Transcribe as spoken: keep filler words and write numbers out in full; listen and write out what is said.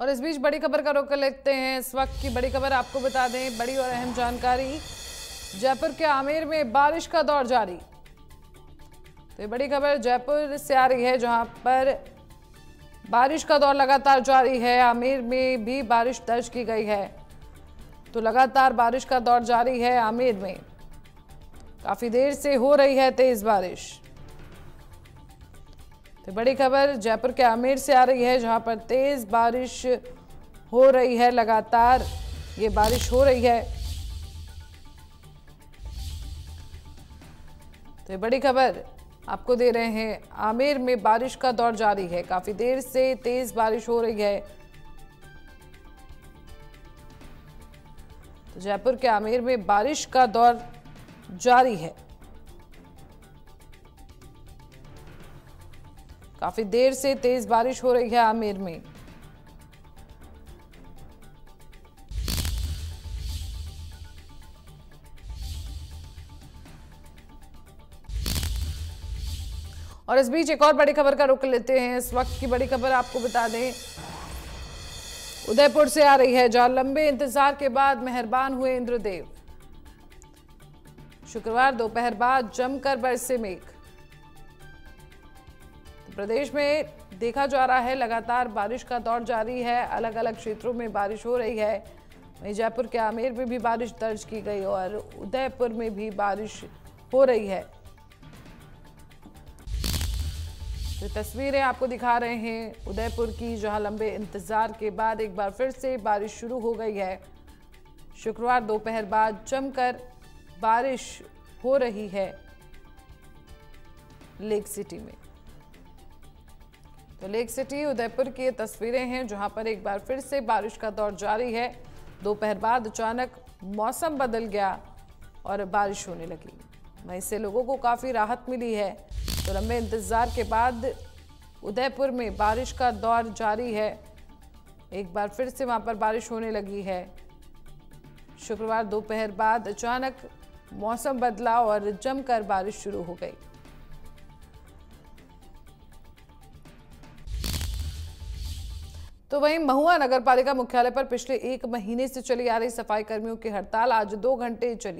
और इस बीच बड़ी खबर का रुख लेते हैं। इस वक्त की बड़ी खबर आपको बता दें, बड़ी और अहम जानकारी, जयपुर के आमेर में बारिश का दौर जारी। तो ये बड़ी खबर जयपुर से आ रही है जहां पर बारिश का दौर लगातार जारी है। आमेर में भी बारिश दर्ज की गई है, तो लगातार बारिश का दौर जारी है आमेर में। काफी देर से हो रही है तेज बारिश। तो बड़ी खबर जयपुर के आमेर से आ रही है जहां पर तेज बारिश हो रही है, लगातार ये बारिश हो रही है। तो ये बड़ी खबर आपको दे रहे हैं, आमेर में बारिश का दौर जारी है, काफी देर से तेज बारिश हो रही है। तो जयपुर के आमेर में बारिश का दौर जारी है, काफी देर से तेज बारिश हो रही है आमेर में। और इस बीच एक और बड़ी खबर का रुख लेते हैं। इस वक्त की बड़ी खबर आपको बता दें, उदयपुर से आ रही है जहां लंबे इंतजार के बाद मेहरबान हुए इंद्रदेव। शुक्रवार दोपहर बाद जमकर बरसे मेघ। प्रदेश में देखा जा रहा है लगातार बारिश का दौर जारी है, अलग अलग क्षेत्रों में बारिश हो रही है। वहीं जयपुर के आमेर में भी बारिश दर्ज की गई और उदयपुर में भी बारिश हो रही है। तो तस्वीरें आपको दिखा रहे हैं उदयपुर की, जहां लंबे इंतजार के बाद एक बार फिर से बारिश शुरू हो गई है। शुक्रवार दोपहर बाद जमकर बारिश हो रही है लेक सिटी में। तो लेक सिटी उदयपुर की ये तस्वीरें हैं जहां पर एक बार फिर से बारिश का दौर जारी है। दोपहर बाद अचानक मौसम बदल गया और बारिश होने लगी। वहीं से लोगों को काफ़ी राहत मिली है। तो लंबे इंतज़ार के बाद उदयपुर में बारिश का दौर जारी है, एक बार फिर से वहां पर बारिश होने लगी है। शुक्रवार दोपहर बाद अचानक मौसम बदला और जमकर बारिश शुरू हो गई। तो वहीं महुआ नगर पालिका मुख्यालय पर पिछले एक महीने से चली आ रही सफाई कर्मियों की हड़ताल आज दो घंटे चली।